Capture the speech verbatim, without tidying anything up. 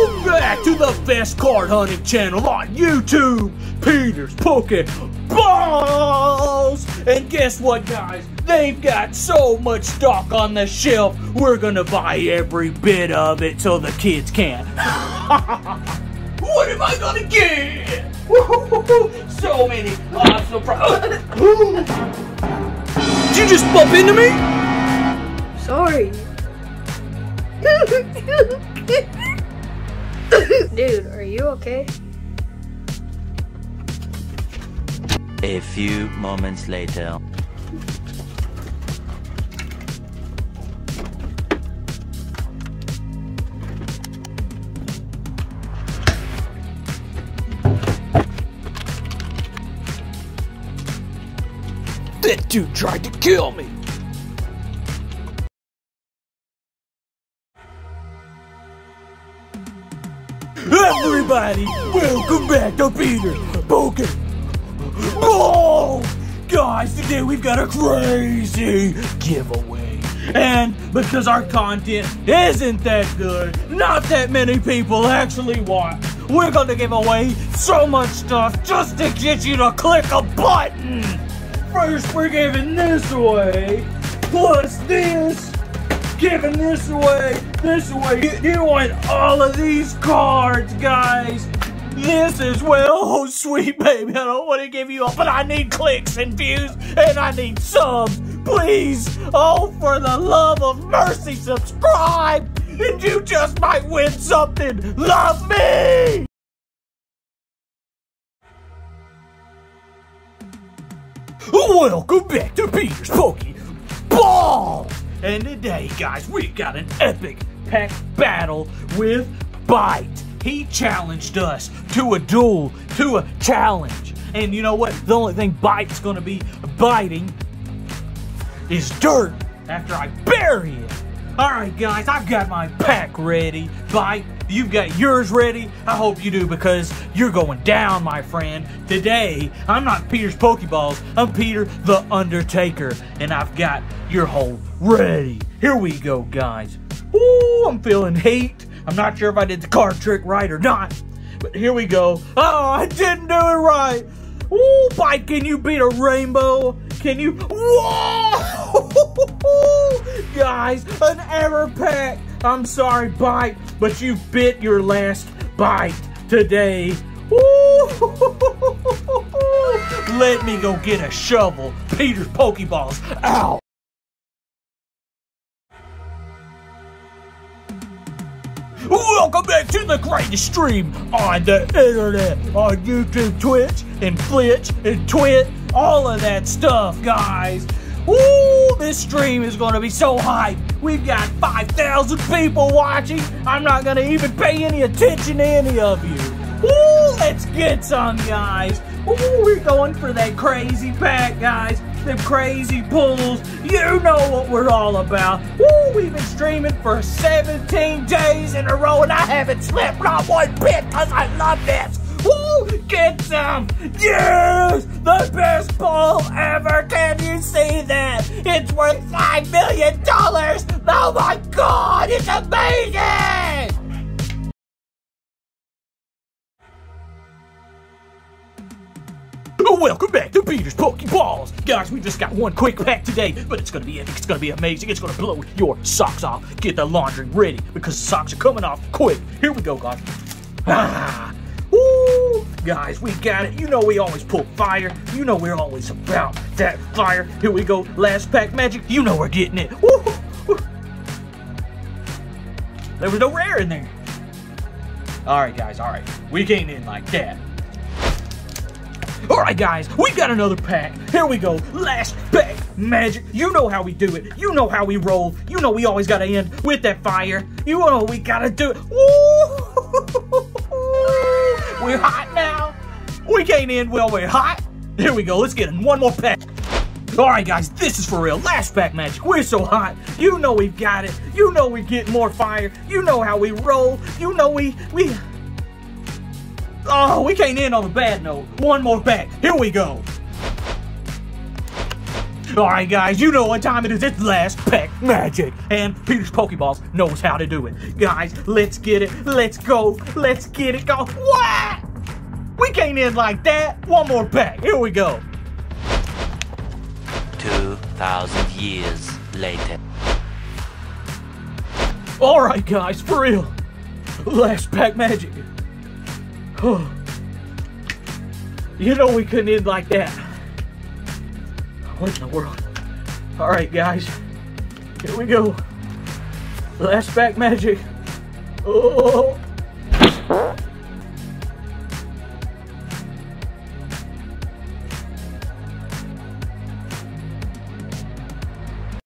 Welcome back to the best card hunting channel on YouTube, Peter's Pokéballs! And guess what, guys? They've got so much stock on the shelf, we're gonna buy every bit of it so the kids can. What am I gonna get? So many awesome products. Did you just bump into me? Sorry. Dude, are you okay? A few moments later. That dude tried to kill me! Everybody, welcome back to Peter's Pokéballs! Guys, today we've got a crazy giveaway. And because our content isn't that good, not that many people actually watch, we're gonna give away so much stuff just to get you to click a button! First, we're giving this away, plus this, giving this away, this away. You, you want all of these cards, guys. This as well. Oh, sweet baby, I don't want to give you all, but I need clicks and views, and I need subs. Please, oh, for the love of mercy, subscribe, and you just might win something. Love me! Welcome back to Peter's Pokéballs! And today, guys, we got an epic pack battle with Bite. He challenged us to a duel, to a challenge. And you know what? The only thing Bite's gonna be biting is dirt after I bury it. Alright, guys, I've got my pack ready. Bite, you've got yours ready. I hope you do, because you're going down, my friend. Today, I'm not Peter's Pokéballs. I'm Peter the Undertaker, and I've got your hole ready. Here we go, guys. Ooh, I'm feeling heat. I'm not sure if I did the card trick right or not, but here we go. Oh, I didn't do it right. Ooh, Bite, can you beat a rainbow? Can you? Whoa! Guys, an error pack. I'm sorry, Bite, but you bit your last bite today. Let me go get a shovel. Peter's Pokéballs out. Welcome back to the greatest stream on the internet, on YouTube, Twitch, and Flitch, and Twit, all of that stuff, guys. Woo, this stream is going to be so hype. We've got five thousand people watching. I'm not going to even pay any attention to any of you. Woo, let's get some, guys. Woo, we're going for that crazy pack, guys. Them crazy pulls. You know what we're all about. Woo, we've been streaming for seventeen days in a row, and I haven't slept not one bit because I love this. Woo, get some. Yes, the best pull ever. Can you see that? It's worth five million dollars. Oh my God, it's amazing. Welcome back to Peter's Pokéballs. Guys, we just got one quick pack today, but it's gonna be epic, it's gonna be amazing, it's gonna blow your socks off. Get the laundry ready, because the socks are coming off quick. Here we go, guys. Ah, woo! Guys, we got it. You know we always pull fire. You know we're always about that fire. Here we go, last pack magic. You know we're getting it. Woo! Woo. There was no rare in there. Alright, guys, alright. We came in like that. Alright, guys, we got another pack. Here we go. Last pack magic. You know how we do it. You know how we roll. You know we always gotta end with that fire. You know we gotta do it. Woo! We're hot now. We can't end well, we're hot. Here we go. Let's get in one more pack. Alright, guys, this is for real. Last pack magic. We're so hot. You know we've got it. You know we get more fire. You know how we roll. You know we... we... Oh, we can't end on a bad note. One more pack. Here we go. Alright guys, you know what time it is. It's Last Pack Magic, and Peter's Pokéballs knows how to do it. Guys, let's get it. Let's go. Let's get it. Go. What? We can't end like that. One more pack. Here we go. two thousand years later. Alright guys, for real. Last Pack Magic. You know we couldn't end like that. What in the world? Alright guys, here we go. Last Pack Magic. Oh.